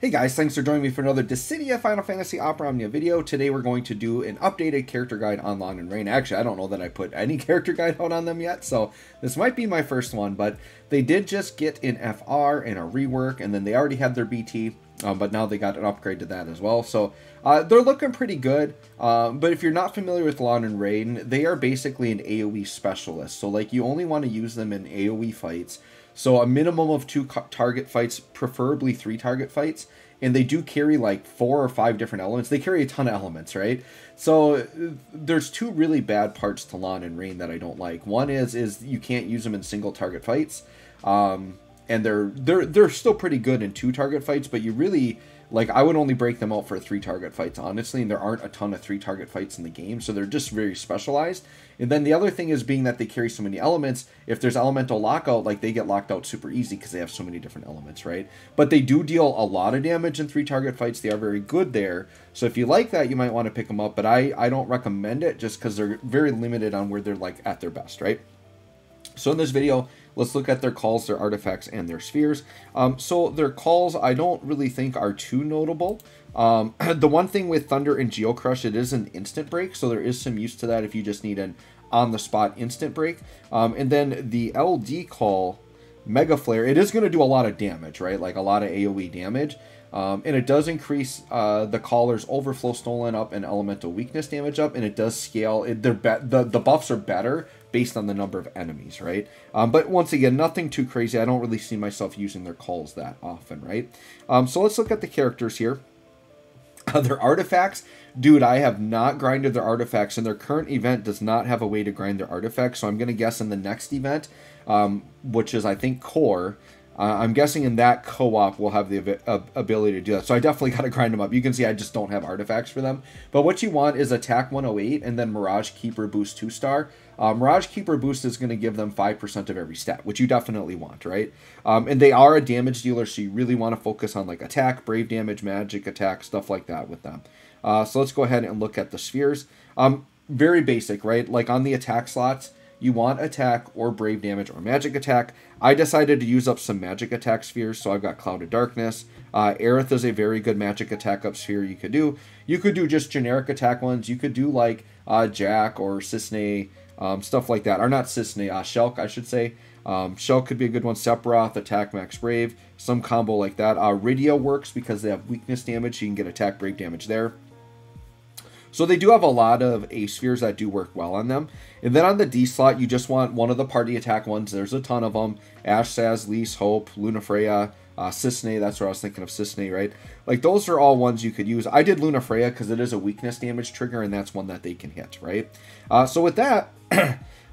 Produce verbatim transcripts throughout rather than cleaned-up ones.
Hey guys, thanks for joining me for another Dissidia Final Fantasy Opera Omnia video. Today we're going to do an updated character guide on Lann and Reynn. Actually, I don't know that I put any character guide out on them yet, so this might be my first one, but they did just get an F R and a rework, and then they already had their B T. Um, but now they got an upgrade to that as well. So uh, they're looking pretty good. Um, but if you're not familiar with Lann and Reynn, they are basically an AoE specialist. So like you only want to use them in AoE fights. So a minimum of two target fights, preferably three target fights. And they do carry like four or five different elements. They carry a ton of elements, right? So there's two really bad parts to Lann and Reynn that I don't like. One is, is you can't use them in single target fights. Um... And they're they're they're still pretty good in two target fights, but you really like I would only break them out for three target fights, honestly, and there aren't a ton of three target fights in the game, so they're just very specialized. And then the other thing is being that they carry so many elements, if there's elemental lockout, like they get locked out super easy because they have so many different elements, right? But they do deal a lot of damage in three target fights. They are very good there. So if you like that, you might want to pick them up, but I, I don't recommend it just because they're very limited on where they're like at their best, right? So in this video, let's look at their calls, their artifacts, and their spheres. Um, so their calls, I don't really think are too notable. Um, the one thing with Thunder and Geo Crush, it is an instant break, so there is some use to that if you just need an on-the-spot instant break. Um, and then the L D call, Mega Flare, it is going to do a lot of damage, right? Like a lot of AoE damage. Um, and it does increase uh, the caller's overflow stolen up and elemental weakness damage up, and it does scale. It, they're be the, the buffs are better based on the number of enemies, right? Um, but once again, nothing too crazy. I don't really see myself using their calls that often, right? Um, so let's look at the characters here. Uh, their artifacts, dude, I have not grinded their artifacts, and their current event does not have a way to grind their artifacts. So I'm going to guess in the next event, um, which is, I think, Core, Uh, I'm guessing in that co-op we'll have the ab ability to do that. So I definitely got to grind them up. You can see I just don't have artifacts for them. But what you want is Attack one oh eight and then Mirage Keeper Boost two star. Uh, Mirage Keeper Boost is going to give them five percent of every stat, which you definitely want, right? Um, and they are a damage dealer, so you really want to focus on like attack, brave damage, magic attack, stuff like that with them. Uh, so let's go ahead and look at the spheres. Um, very basic, right? Like on the attack slots, you want attack or brave damage or magic attack. I decided to use up some magic attack spheres, so I've got Cloud of Darkness. Uh, Aerith is a very good magic attack up sphere you could do. You could do just generic attack ones. You could do like uh, Jack or Cissnei, um, stuff like that. Or not Cissnei, uh, Shulk, I should say. Um, Shulk could be a good one. Sephiroth, attack, max, brave. Some combo like that. Uh, Rydia works because they have weakness damage. You can get attack, brave damage there. So they do have a lot of A spheres that do work well on them. And then on the D slot, you just want one of the party attack ones. There's a ton of them. Ash, Saz, Lease, Hope, Lunafreya, uh, Cissnei. That's what I was thinking of, Cissnei, right? Like those are all ones you could use. I did Lunafreya because it is a weakness damage trigger and that's one that they can hit, right? Uh, so with that,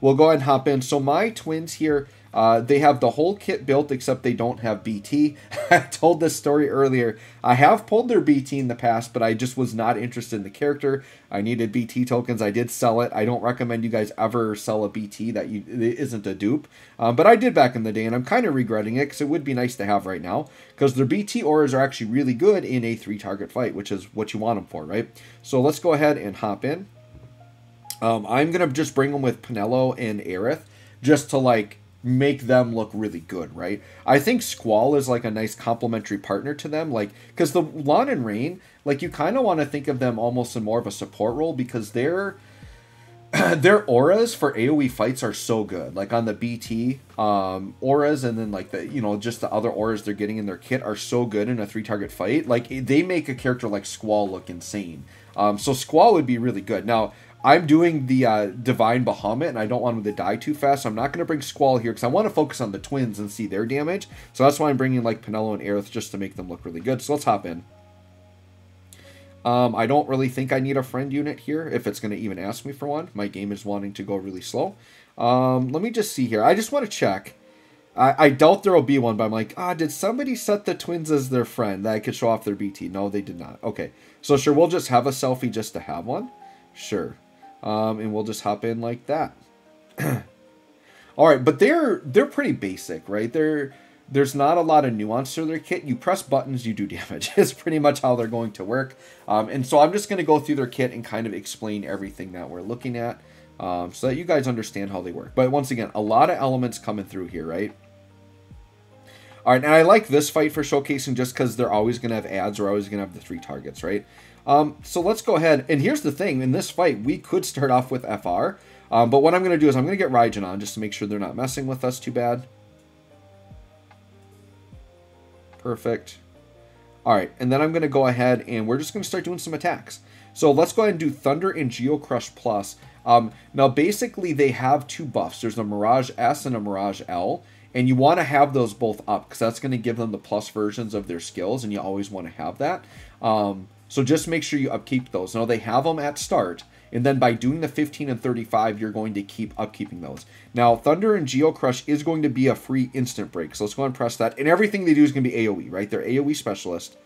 we'll go ahead and hop in. So my twins here, uh, they have the whole kit built except they don't have B T. I told this story earlier. I have pulled their B T in the past, but I just was not interested in the character. I needed B T tokens. I did sell it. I don't recommend you guys ever sell a B T that you, it isn't a dupe. Um, but I did back in the day, and I'm kind of regretting it because it would be nice to have right now because their B T auras are actually really good in a three-target fight, which is what you want them for, right? So let's go ahead and hop in. Um, I'm going to just bring them with Penelo and Aerith just to, like, make them look really good, right? I think Squall is, like, a nice complementary partner to them, like, because the Lann and Reynn, like, you kind of want to think of them almost in more of a support role because they're... their auras for AoE fights are so good. Like on the B T um, auras and then like the, you know, just the other auras they're getting in their kit are so good in a three target fight. Like they make a character like Squall look insane. Um, so Squall would be really good. Now I'm doing the uh, Divine Bahamut and I don't want him to die too fast. So I'm not going to bring Squall here because I want to focus on the twins and see their damage. So that's why I'm bringing like Penelo and Aerith just to make them look really good. So let's hop in. Um, I don't really think I need a friend unit here, if it's going to even ask me for one. My game is wanting to go really slow. Um, let me just see here. I just want to check. I, I doubt there will be one, but I'm like, ah, did somebody set the twins as their friend that I could show off their B T? No, they did not. Okay, so sure, we'll just have a selfie just to have one. Sure. Um, and we'll just hop in like that. All right, but they're they're pretty basic, right? They're... There's not a lot of nuance to their kit. You press buttons, you do damage. It's pretty much how they're going to work. Um, and so I'm just going to go through their kit and kind of explain everything that we're looking at um, so that you guys understand how they work. But once again, a lot of elements coming through here, right? All right, and I like this fight for showcasing just because they're always going to have ads, or always going to have the three targets, right? Um, so let's go ahead. And here's the thing. In this fight, we could start off with F R. Um, but what I'm going to do is I'm going to get Raijin on just to make sure they're not messing with us too bad. Perfect. All right, and then I'm going to go ahead and we're just going to start doing some attacks. So let's go ahead and do Thunder and Geo Crush Plus. Um, now, basically, they have two buffs. There's a Mirage S and a Mirage L. And you want to have those both up because that's going to give them the plus versions of their skills, and you always want to have that. Um, so just make sure you upkeep those. Now, they have them at start, and then by doing the fifteen and thirty-five, you're going to keep upkeeping those. Now, Thunder and Geo Crush is going to be a free instant break, so let's go ahead and press that. And everything they do is going to be AoE, right? They're AoE specialist.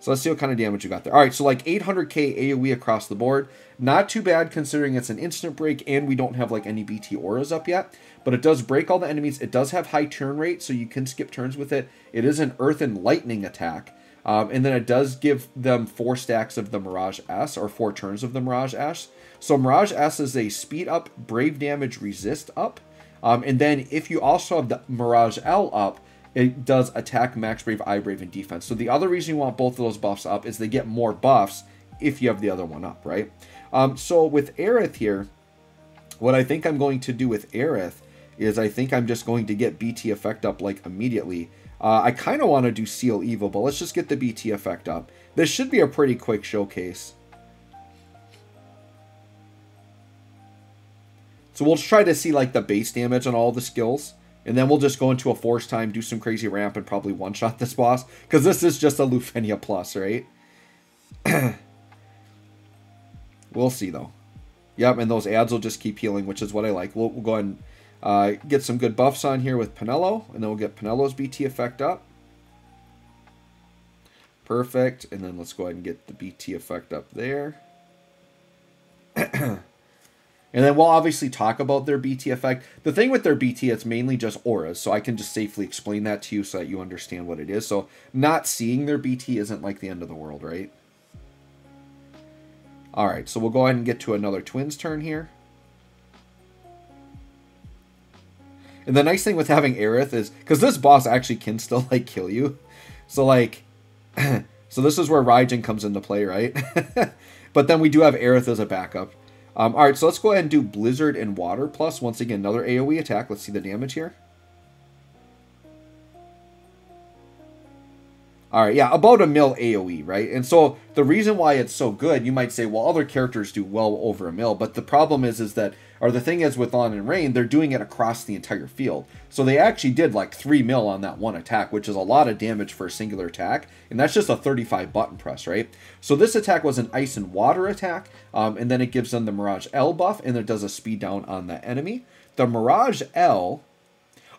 So let's see what kind of damage you got there. All right, so like eight hundred K AoE across the board. Not too bad considering it's an instant break and we don't have like any B T auras up yet. But it does break all the enemies. It does have high turn rate, so you can skip turns with it. It is an Earth and Lightning attack. Um, and then it does give them four stacks of the Mirage S, or four turns of the Mirage S. So Mirage S is a speed up, brave damage, resist up. Um, and then if you also have the Mirage L up, it does attack, max brave, eye brave, and defense. So the other reason you want both of those buffs up is they get more buffs if you have the other one up, right? Um, so with Aerith here, what I think I'm going to do with Aerith is I think I'm just going to get B T effect up like immediately. Uh, I kind of want to do Seal Evil, but let's just get the B T effect up. This should be a pretty quick showcase. So we'll try to see like the base damage on all the skills. And then we'll just go into a force time, do some crazy ramp, and probably one-shot this boss. Because this is just a Lunafreya plus, right? We'll see, though. Yep, and those ads will just keep healing, which is what I like. We'll, we'll go ahead and uh, get some good buffs on here with Penelo. And then we'll get Penelo's B T effect up. Perfect. And then let's go ahead and get the B T effect up there. And then we'll obviously talk about their B T effect. The thing with their B T, it's mainly just auras, so I can just safely explain that to you so that you understand what it is. So not seeing their B T isn't like the end of the world, right? All right, so we'll go ahead and get to another Twins turn here. And the nice thing with having Aerith is, because this boss actually can still, like, kill you. So, like, so this is where Raijin comes into play, right? But then we do have Aerith as a backup. Um, all right, so let's go ahead and do Blizzard and Water Plus. Once again, another AoE attack. Let's see the damage here. All right, yeah, about a mil AoE, right? And so the reason why it's so good, you might say, well, other characters do well over a mil, but the problem is, is that, or the thing is with Lann and Reynn, they're doing it across the entire field. So they actually did like three mil on that one attack, which is a lot of damage for a singular attack. And that's just a thirty-five button press, right? So this attack was an ice and water attack. Um, and then it gives them the Mirage L buff, and it does a speed down on the enemy. The Mirage L,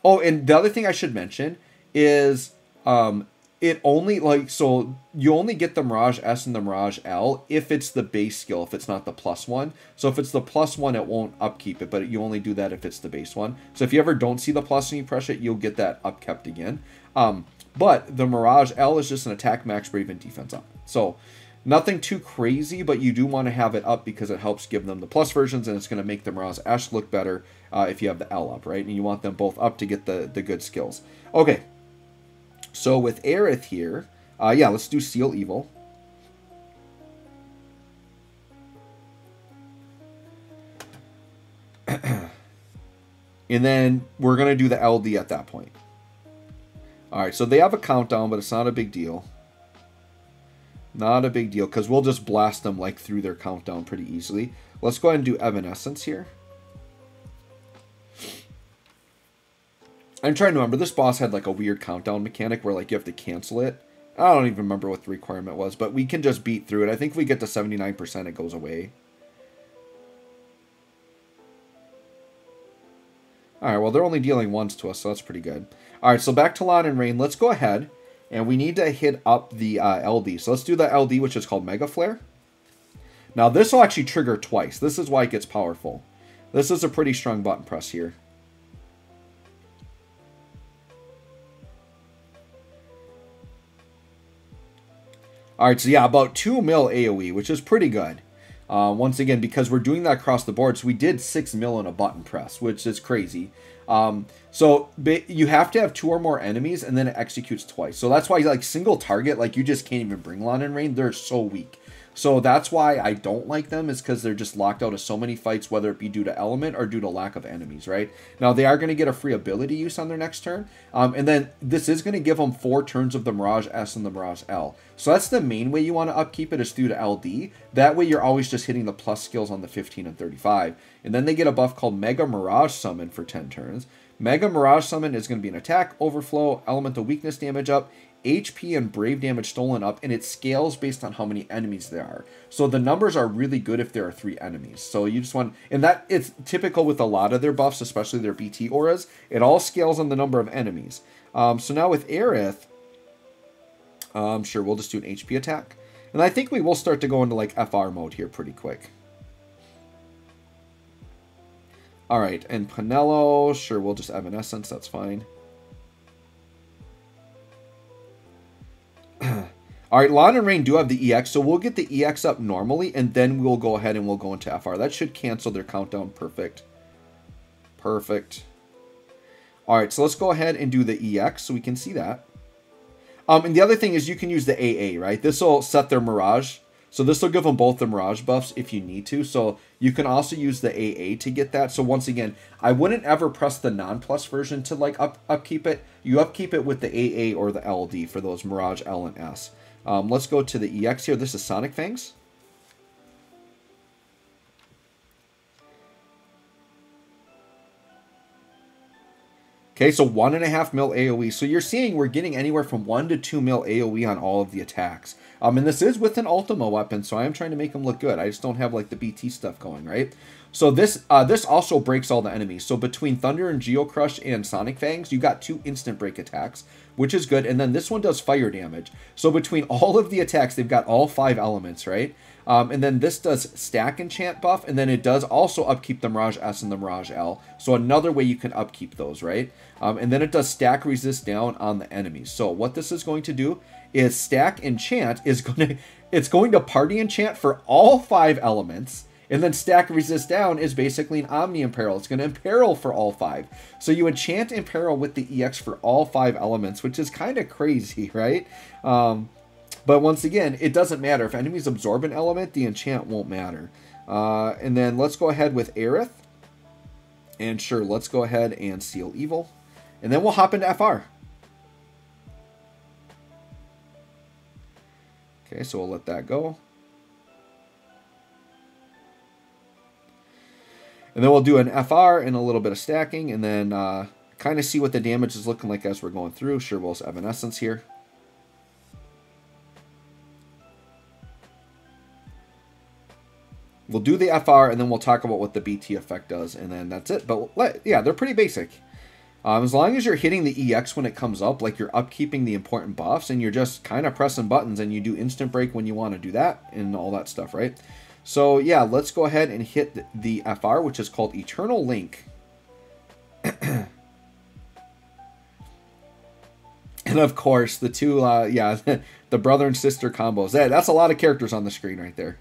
oh, and the other thing I should mention is um, it only, like, so you only get the Mirage S and the Mirage L if it's the base skill, if it's not the plus one. So if it's the plus one, it won't upkeep it, but you only do that if it's the base one. So if you ever don't see the plus and you press it, you'll get that upkept again. Um, but the Mirage L is just an attack, max brave, and defense up. So nothing too crazy, but you do want to have it up because it helps give them the plus versions, and it's going to make the Mirage S look better uh, if you have the L up, right? And you want them both up to get the, the good skills. Okay. So with Aerith here, uh, yeah, let's do Seal Evil. And then we're going to do the L D at that point. All right, so they have a countdown, but it's not a big deal. Not a big deal, because we'll just blast them like through their countdown pretty easily. Let's go ahead and do Evanescence here. I'm trying to remember, this boss had like a weird countdown mechanic where like you have to cancel it. I don't even remember what the requirement was, but we can just beat through it. I think if we get to seventy-nine percent, it goes away. All right, well, they're only dealing once to us, so that's pretty good. All right, so back to Lann and Reynn. Let's go ahead, and we need to hit up the uh, L D. So let's do the L D, which is called Mega Flare. Now, this will actually trigger twice. This is why it gets powerful. This is a pretty strong button press here. All right, so yeah, about two mil AoE, which is pretty good. Uh, once again, because we're doing that across the board, so we did six mil in a button press, which is crazy. Um, so you have to have two or more enemies, and then it executes twice. So that's why, like, single target, like, you just can't even bring Lann and Reynn. They're so weak. So that's why I don't like them, is because they're just locked out of so many fights, whether it be due to element or due to lack of enemies, right? Now, they are going to get a free ability use on their next turn. Um, and then this is going to give them four turns of the Mirage S and the Mirage L. So that's the main way you want to upkeep it, is through to L D. That way you're always just hitting the plus skills on the fifteen and thirty-five. And then they get a buff called Mega Mirage Summon for ten turns. Mega Mirage Summon is going to be an attack, overflow, elemental weakness damage up, H P and brave damage stolen up, and it scales based on how many enemies there are. So the numbers are really good if there are three enemies. So you just want, and that it's typical with a lot of their buffs, especially their B T auras. It all scales on the number of enemies. Um, so now with Aerith, um, sure, we'll just do an H P attack. And I think we will start to go into like F R mode here pretty quick. All right, and Penelo, sure, we'll just Evanescence, that's fine. All right, Lann and Reynn do have the E X, so we'll get the E X up normally, and then we'll go ahead and we'll go into F R. That should cancel their countdown. Perfect. Perfect. All right, so let's go ahead and do the E X so we can see that. Um, and the other thing is you can use the A A, right? This will set their Mirage. So this will give them both the Mirage buffs if you need to. So you can also use the A A to get that. So once again, I wouldn't ever press the non-plus version to like up, upkeep it. You upkeep it with the A A or the L D for those Mirage L and S. Um, let's go to the E X here. This is Sonic Fangs. Okay, so one and a half mil AoE. So you're seeing we're getting anywhere from one to two mil AoE on all of the attacks. Um, and this is with an Ultima weapon, so I am trying to make them look good. I just don't have like the B T stuff going, right? So this uh, this also breaks all the enemies. So between Thunder and Geo Crush and Sonic Fangs, you got two instant break attacks, which is good. And then this one does fire damage. So between all of the attacks, they've got all five elements, right? Um, and then this does stack enchant buff, and then it does also upkeep the Mirage S and the Mirage L. So another way you can upkeep those, right? Um, and then it does stack resist down on the enemies. So what this is going to do is stack enchant is going to, it's going to party enchant for all five elements. And then stack resist down is basically an omni imperil. It's going to imperil for all five. So you enchant imperil with the E X for all five elements, which is kind of crazy, right? Um, But once again, it doesn't matter. If enemies absorb an element, the enchant won't matter. Uh, and then let's go ahead with Aerith. And sure, let's go ahead and Seal Evil. And then we'll hop into F R. Okay, so we'll let that go. And then we'll do an F R and a little bit of stacking. And then uh, kind of see what the damage is looking like as we're going through. Sure, we'll also have an Evanescence here. We'll do the F R, and then we'll talk about what the B T effect does, and then that's it. But, let, yeah, they're pretty basic. Um, as long as you're hitting the E X when it comes up, like you're upkeeping the important buffs, and you're just kind of pressing buttons, and you do instant break when you want to do that, and all that stuff, right? So, yeah, let's go ahead and hit the, the F R, which is called Eternal Link. And, of course, the two, uh, yeah, the brother and sister combos. That, that's a lot of characters on the screen right there.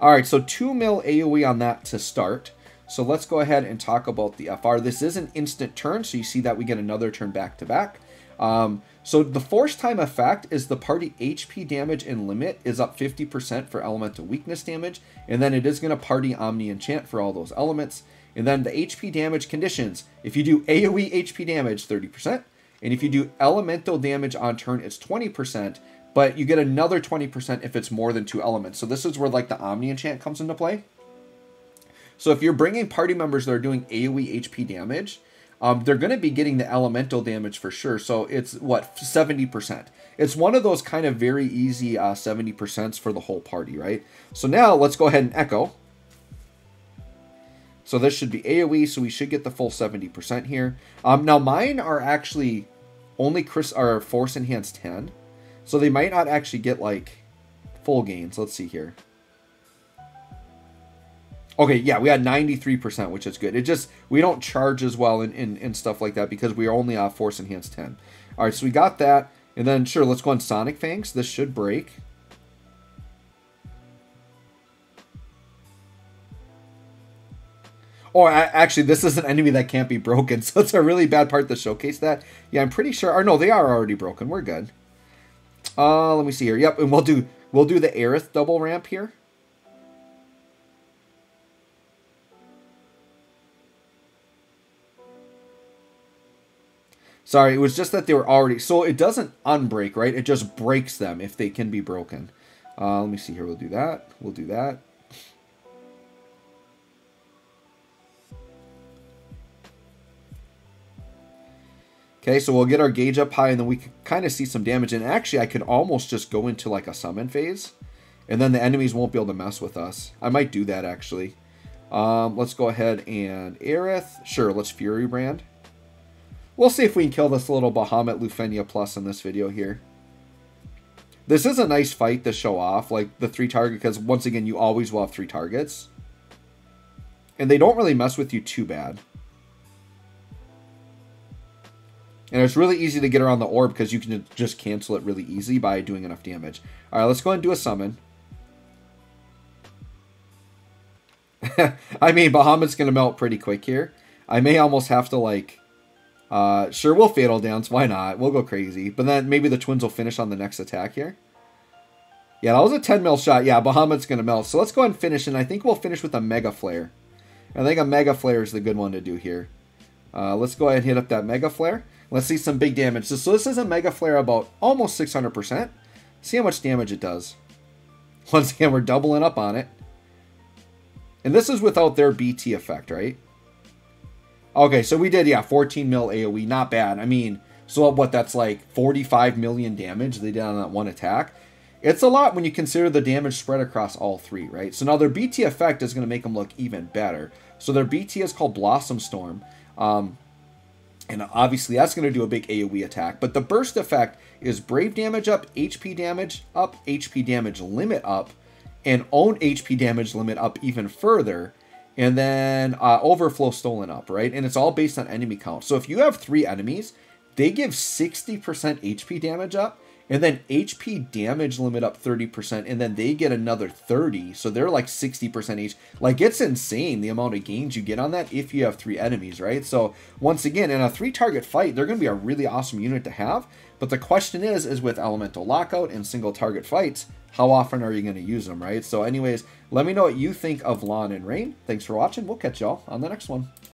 All right, so two mil AoE on that to start. So let's go ahead and talk about the F R. This is an instant turn, so you see that we get another turn back to back. Um, so the force time effect is the party H P damage and limit is up fifty percent for elemental weakness damage, and then it is going to party Omni Enchant for all those elements. And then the H P damage conditions. If you do AoE H P damage, thirty percent. And if you do elemental damage on turn, it's twenty percent. But you get another twenty percent if it's more than two elements. So this is where like the Omni Enchant comes into play. So if you're bringing party members that are doing AoE H P damage, um, they're going to be getting the elemental damage for sure. So it's what, seventy percent. It's one of those kind of very easy uh, seventy percents for the whole party, right? So now let's go ahead and echo. So this should be AoE, so we should get the full seventy percent here. Um, now mine are actually only Chris are Force Enhanced ten. So they might not actually get, like, full gains. Let's see here. Okay, yeah, we had ninety-three percent, which is good. It just, we don't charge as well and, and, and stuff like that because we are only uh, Force Enhanced ten. All right, so we got that. And then, sure, let's go on Sonic Fangs. This should break. Oh, I, actually, this is an enemy that can't be broken, so it's a really bad part to showcase that. Yeah, I'm pretty sure... Or no, they are already broken. We're good. Uh, let me see here. Yep, and we'll do we'll do the Aerith double ramp here. Sorry, it was just that they were already... So it doesn't unbreak, right? It just breaks them if they can be broken. Uh, let me see here. We'll do that. We'll do that. Okay, so we'll get our gauge up high, and then we can kind of see some damage. And actually, I could almost just go into like a summon phase, and then the enemies won't be able to mess with us. I might do that, actually. Um, let's go ahead and Aerith. Sure, let's Fury Brand. We'll see if we can kill this little Bahamut Lufenia Plus in this video here. This is a nice fight to show off, like the three target, because once again, you always will have three targets. And they don't really mess with you too bad. And it's really easy to get around the orb because you can just cancel it really easy by doing enough damage. All right, let's go ahead and do a summon. I mean, Bahamut's going to melt pretty quick here. I may almost have to, like... Uh, sure, we'll Fatal Dance. Why not? We'll go crazy. But then maybe the twins will finish on the next attack here. Yeah, that was a ten mil shot. Yeah, Bahamut's going to melt. So let's go ahead and finish, and I think we'll finish with a Mega Flare. I think a Mega Flare is the good one to do here. Uh, let's go ahead and hit up that Mega Flare. Let's see some big damage. So, so this is a Mega Flare about almost six hundred percent. See how much damage it does. Once again, we're doubling up on it. And this is without their B T effect, right? Okay, so we did, yeah, fourteen mil A O E. Not bad. I mean, so what, that's like forty-five million damage they did on that one attack. It's a lot when you consider the damage spread across all three, right? So now their B T effect is going to make them look even better. So their B T is called Blossom Storm. Um... And obviously that's going to do a big A O E attack. But the burst effect is Brave damage up, H P damage up, H P damage limit up, and own H P damage limit up even further. And then uh, overflow stolen up, right? And it's all based on enemy count. So if you have three enemies, they give sixty percent H P damage up, and then H P damage limit up thirty percent, and then they get another thirty. So they're like sixty percent each. Like, it's insane the amount of gains you get on that if you have three enemies, right? So once again, in a three target fight, they're going to be a really awesome unit to have. But the question is, is with elemental lockout and single target fights, how often are you going to use them, right? So anyways, let me know what you think of Lann and Reynn. Thanks for watching. We'll catch y'all on the next one.